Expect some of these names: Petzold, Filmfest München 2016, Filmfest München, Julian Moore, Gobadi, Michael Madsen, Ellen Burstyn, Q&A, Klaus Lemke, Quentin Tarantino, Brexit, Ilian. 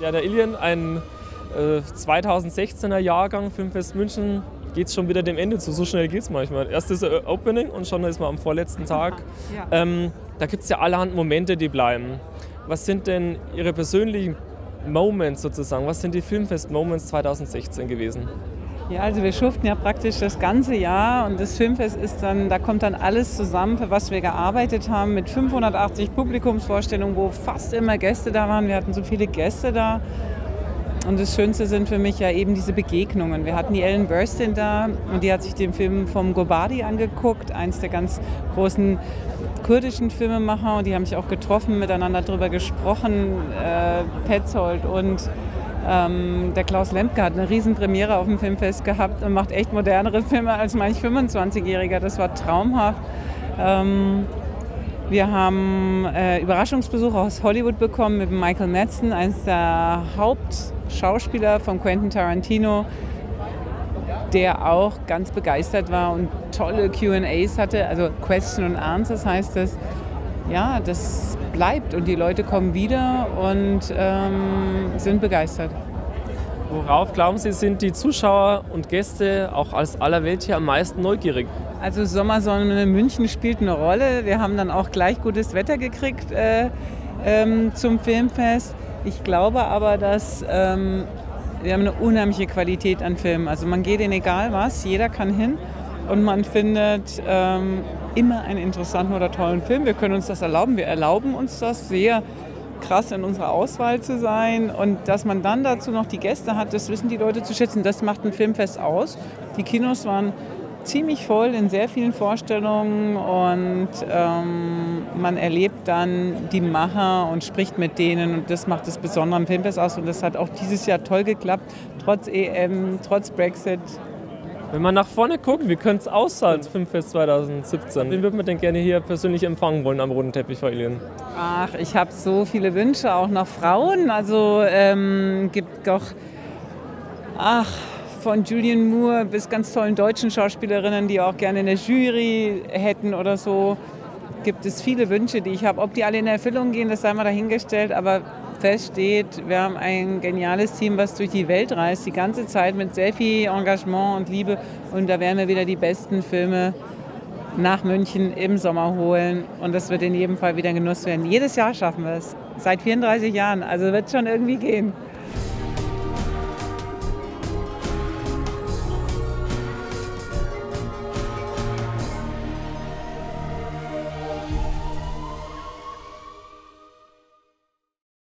Ja, der Ilian, ein 2016er Jahrgang Filmfest München, geht es schon wieder dem Ende zu. So schnell geht es manchmal. Erst ist Opening und schon ist man am vorletzten Tag. Ja. Da gibt es ja allerhand Momente, die bleiben. Was sind denn Ihre persönlichen Moments sozusagen? Was sind die Filmfest-Moments 2016 gewesen? Ja, also wir schuften ja praktisch das ganze Jahr und das Filmfest ist dann, da kommt dann alles zusammen, für was wir gearbeitet haben, mit 580 Publikumsvorstellungen, wo fast immer Gäste da waren. Wir hatten so viele Gäste da. Und das Schönste sind für mich ja eben diese Begegnungen. Wir hatten die Ellen Burstyn da und die hat sich den Film vom Gobadi angeguckt, eins der ganz großen kurdischen Filmemacher. Und die haben sich auch getroffen, miteinander darüber gesprochen, Petzold und der Klaus Lemke hat eine Riesenpremiere auf dem Filmfest gehabt und macht echt modernere Filme als manch 25-Jähriger. Das war traumhaft. Wir haben Überraschungsbesuche aus Hollywood bekommen mit Michael Madsen, eines der Hauptschauspieler von Quentin Tarantino, der auch ganz begeistert war und tolle Q&As hatte, also Question and Answers heißt das. Ja, das bleibt und die Leute kommen wieder und sind begeistert. Worauf, glauben Sie, sind die Zuschauer und Gäste auch aus aller Welt hier am meisten neugierig? Also Sommersonne in München spielt eine Rolle. Wir haben dann auch gleich gutes Wetter gekriegt zum Filmfest. Ich glaube aber, dass wir haben eine unheimliche Qualität an Filmen. Also man geht in egal was, jeder kann hin und man findet immer einen interessanten oder tollen Film. Wir können uns das erlauben, wir erlauben uns das sehr krass in unserer Auswahl zu sein und dass man dann dazu noch die Gäste hat, das wissen die Leute zu schätzen. Das macht ein Filmfest aus. Die Kinos waren ziemlich voll in sehr vielen Vorstellungen und man erlebt dann die Macher und spricht mit denen und das macht das Besondere am Filmfest aus und das hat auch dieses Jahr toll geklappt, trotz EM, trotz Brexit. Wenn man nach vorne guckt, wie könnte es aussehen, das Filmfest 2017? Wen würde man denn gerne hier persönlich empfangen wollen am roten Teppich, Frau Ilian? Ach, ich habe so viele Wünsche, auch nach Frauen. Also gibt doch von Julian Moore bis ganz tollen deutschen Schauspielerinnen, die auch gerne in der Jury hätten oder so, gibt es viele Wünsche, die ich habe. Ob die alle in Erfüllung gehen, das sei mal dahingestellt, aber fest steht, wir haben ein geniales Team, was durch die Welt reist, die ganze Zeit mit sehr viel Engagement und Liebe. Und da werden wir wieder die besten Filme nach München im Sommer holen. Und das wird in jedem Fall wieder ein Genuss werden. Jedes Jahr schaffen wir es. Seit 34 Jahren. Also wird es schon irgendwie gehen.